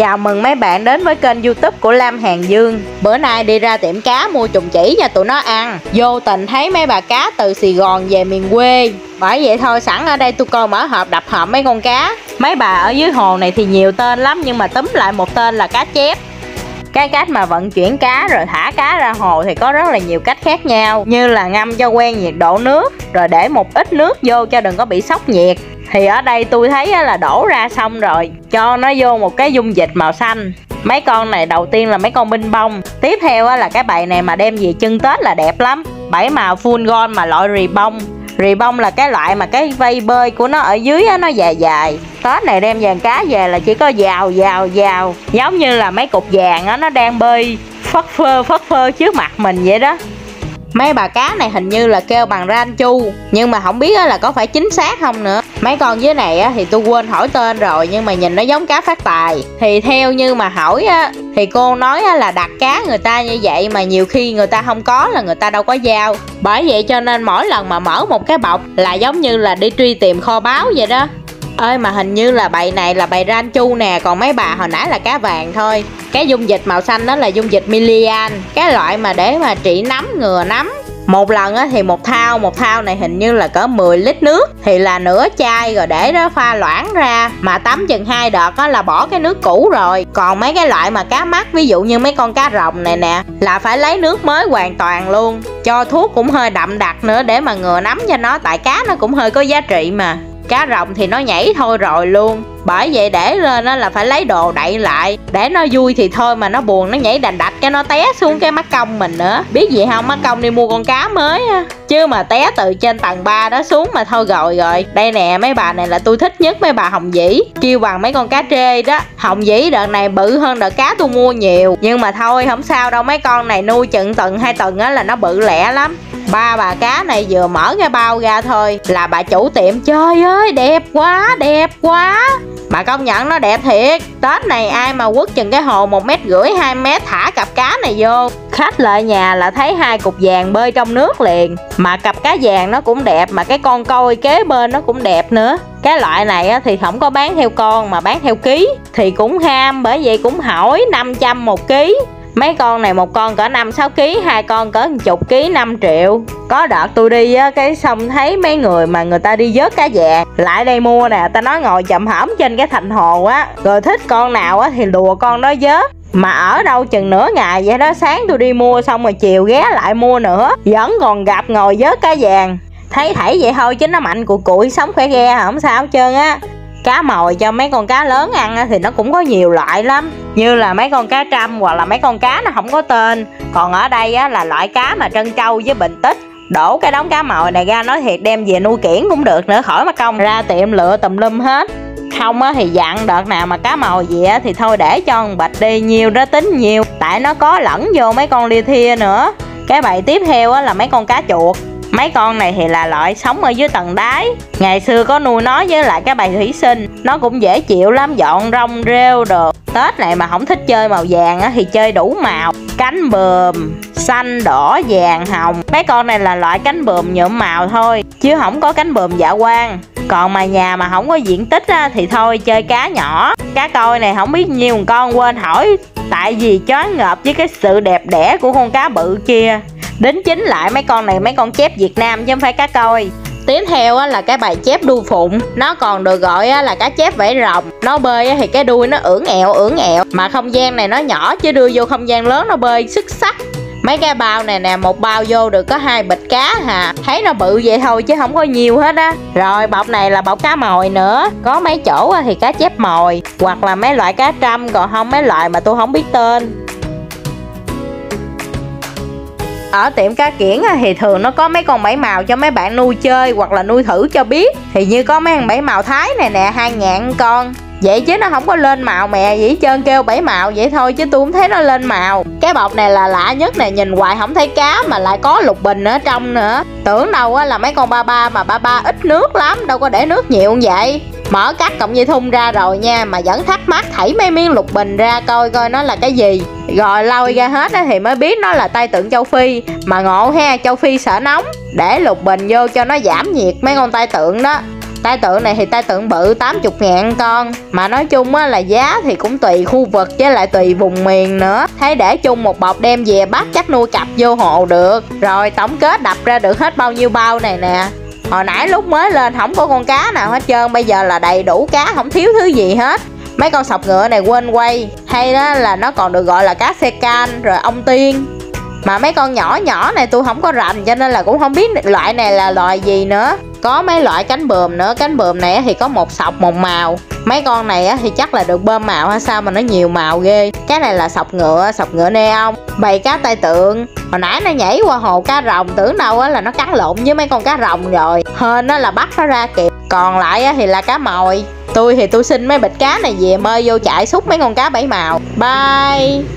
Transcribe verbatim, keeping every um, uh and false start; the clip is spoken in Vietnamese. Chào mừng mấy bạn đến với kênh YouTube của Lam Hàng Dương. Bữa nay đi ra tiệm cá mua chùng chỉ cho tụi nó ăn. Vô tình thấy mấy bà cá từ Sài Gòn về miền quê. Bởi vậy thôi sẵn ở đây tôi coi mở hộp đập hộp mấy con cá. Mấy bà ở dưới hồ này thì nhiều tên lắm, nhưng mà túm lại một tên là cá chép. Cái cách mà vận chuyển cá rồi thả cá ra hồ thì có rất là nhiều cách khác nhau. Như là ngâm cho quen nhiệt độ nước, rồi để một ít nước vô cho đừng có bị sốc nhiệt. Thì ở đây tôi thấy là đổ ra xong rồi cho nó vô một cái dung dịch màu xanh. Mấy con này đầu tiên là mấy con binh bông. Tiếp theo là cái bầy này mà đem về chưng Tết là đẹp lắm. Bảy màu full gold mà loại rì bông. Rì bông là cái loại mà cái vây bơi của nó ở dưới nó dài dài. Tết này đem vàng cá về là chỉ có vào vào vào. Giống như là mấy cục vàng nó đang bơi phất phơ phất phơ trước mặt mình vậy đó. Mấy bà cá này hình như là kêu bằng ran chu, nhưng mà không biết là có phải chính xác không nữa. Mấy con dưới này thì tôi quên hỏi tên rồi, nhưng mà nhìn nó giống cá phát tài. Thì theo như mà hỏi thì cô nói là đặt cá người ta như vậy mà nhiều khi người ta không có là người ta đâu có giao. Bởi vậy cho nên mỗi lần mà mở một cái bọc là giống như là đi truy tìm kho báu vậy đó. Ơi mà hình như là bầy này là bầy ran chu nè, còn mấy bà hồi nãy là cá vàng thôi. Cái dung dịch màu xanh đó là dung dịch milian, cái loại mà để mà trị nấm, ngừa nấm. Một lần thì một thao, một thao này hình như là cỡ mười lít nước, thì là nửa chai rồi để đó pha loãng ra. Mà tắm chừng hai đợt là bỏ cái nước cũ rồi. Còn mấy cái loại mà cá mắc, ví dụ như mấy con cá rồng này nè, là phải lấy nước mới hoàn toàn luôn. Cho thuốc cũng hơi đậm đặc nữa để mà ngừa nấm cho nó, tại cá nó cũng hơi có giá trị mà. Cá rồng thì nó nhảy thôi rồi luôn. Bởi vậy để lên nó là phải lấy đồ đậy lại. Để nó vui thì thôi, mà nó buồn nó nhảy đành đạch cái nó té xuống cái mắc công mình nữa. Biết gì không, mắc công đi mua con cá mới á. Chứ mà té từ trên tầng ba đó xuống mà thôi rồi rồi. Đây nè, mấy bà này là tôi thích nhất, mấy bà hồng vĩ. Kêu bằng mấy con cá trê đó. Hồng vĩ đợt này bự hơn đợt cá tôi mua nhiều. Nhưng mà thôi không sao đâu, mấy con này nuôi chừng tuần hai tuần á là nó bự lẹ lắm. Ba bà cá này vừa mở cái bao ra thôi là bà chủ tiệm trời ơi đẹp quá đẹp quá. Mà công nhận nó đẹp thiệt. Tết này ai mà quất chừng cái hồ một mét rưỡi hai mét thả cặp cá này vô, khách lại nhà là thấy hai cục vàng bơi trong nước liền. Mà cặp cá vàng nó cũng đẹp, mà cái con koi kế bên nó cũng đẹp nữa. Cái loại này thì không có bán theo con mà bán theo ký. Thì cũng ham, bởi vậy cũng hỏi năm trăm một ký. Mấy con này một con cỡ năm sáu ký, hai con cỡ một chục ký, năm triệu. Có đợt tôi đi á, cái xong thấy mấy người mà người ta đi vớt cá vàng lại đây mua nè, ta nói ngồi chậm hổm trên cái thành hồ á, rồi thích con nào á thì lùa con đó vớt. Mà ở đâu chừng nửa ngày vậy đó, sáng tôi đi mua xong rồi chiều ghé lại mua nữa, vẫn còn gặp ngồi vớt cá vàng. Thấy thảy vậy thôi chứ nó mạnh cụi cụi, sống khỏe ghe không sao hết trơn á. Cá mồi cho mấy con cá lớn ăn thì nó cũng có nhiều loại lắm. Như là mấy con cá trăm hoặc là mấy con cá nó không có tên. Còn ở đây là loại cá mà trân châu với bình tích. Đổ cái đống cá mồi này ra, nói thiệt đem về nuôi kiển cũng được nữa, khỏi mất công ra tiệm lựa tùm lum hết. Không thì dặn đợt nào mà cá mồi gì thì thôi để cho con Bạch đi, nhiều đó tính nhiều. Tại nó có lẫn vô mấy con lia thia nữa. Cái bầy tiếp theo là mấy con cá chuột. Mấy con này thì là loại sống ở dưới tầng đáy. Ngày xưa có nuôi nó với lại cái bầy thủy sinh. Nó cũng dễ chịu lắm, dọn rong rêu được. Tết này mà không thích chơi màu vàng á, thì chơi đủ màu. Cánh bườm, xanh, đỏ, vàng, hồng. Mấy con này là loại cánh bườm nhuộm màu thôi, chứ không có cánh bườm dạ quang. Còn mà nhà mà không có diện tích á, thì thôi chơi cá nhỏ. Cá koi này không biết nhiêu con quên hỏi. Tại vì choáng ngợp với cái sự đẹp đẽ của con cá bự kia. Đính chính lại mấy con này mấy con chép Việt Nam chứ không phải cá koi. Tiếp theo là cái bầy chép đuôi phụng. Nó còn được gọi là cá chép vảy rồng. Nó bơi thì cái đuôi nó ưỡn ẹo ưỡn ẹo. Mà không gian này nó nhỏ chứ đưa vô không gian lớn nó bơi xuất sắc. Mấy cái bao này nè, một bao vô được có hai bịch cá hà. Thấy nó bự vậy thôi chứ không có nhiều hết á. Rồi bọc này là bọc cá mồi nữa. Có mấy chỗ thì cá chép mồi, hoặc là mấy loại cá trăm, còn không mấy loại mà tôi không biết tên. Ở tiệm cá kiển thì thường nó có mấy con bảy màu cho mấy bạn nuôi chơi hoặc là nuôi thử cho biết. Thì như có mấy con bảy màu Thái này nè, hai ngàn con. Vậy chứ nó không có lên màu mè gì hết trơn, kêu bảy màu vậy thôi chứ tôi không thấy nó lên màu. Cái bọc này là lạ nhất nè, nhìn hoài không thấy cá mà lại có lục bình ở trong nữa. Tưởng đâu là mấy con ba ba, mà ba ba ít nước lắm, đâu có để nước nhiều như vậy. Mở cắt cộng dây thun ra rồi nha, mà vẫn thắc mắc thảy mấy miếng lục bình ra coi coi nó là cái gì. Rồi lôi ra hết thì mới biết nó là tay tượng châu Phi. Mà ngộ ha, châu Phi sợ nóng, để lục bình vô cho nó giảm nhiệt mấy con tay tượng đó. tai tượng này thì tai tượng bự tám mươi ngàn con. Mà nói chung á là giá thì cũng tùy khu vực với lại tùy vùng miền nữa. Thấy để chung một bọc đem về bắt chắc nuôi cặp vô hộ được. Rồi tổng kết đập ra được hết bao nhiêu bao này nè. Hồi nãy lúc mới lên không có con cá nào hết trơn, bây giờ là đầy đủ cá, không thiếu thứ gì hết. Mấy con sọc ngựa này quên quay, hay đó là nó còn được gọi là cá xe can rồi ông tiên. Mà mấy con nhỏ nhỏ này tôi không có rành cho nên là cũng không biết loại này là loại gì nữa. Có mấy loại cánh bườm nữa, cánh bườm này thì có một sọc một màu. Mấy con này thì chắc là được bơm màu hay sao mà nó nhiều màu ghê. Cái này là sọc ngựa, sọc ngựa neon. Bầy cá tai tượng, hồi nãy nó nhảy qua hồ cá rồng, tưởng đâu là nó cắn lộn với mấy con cá rồng rồi, hên là bắt nó ra kịp. Còn lại thì là cá mồi. Tôi thì tôi xin mấy bịch cá này về mơi vô chạy xúc mấy con cá bảy màu. Bye.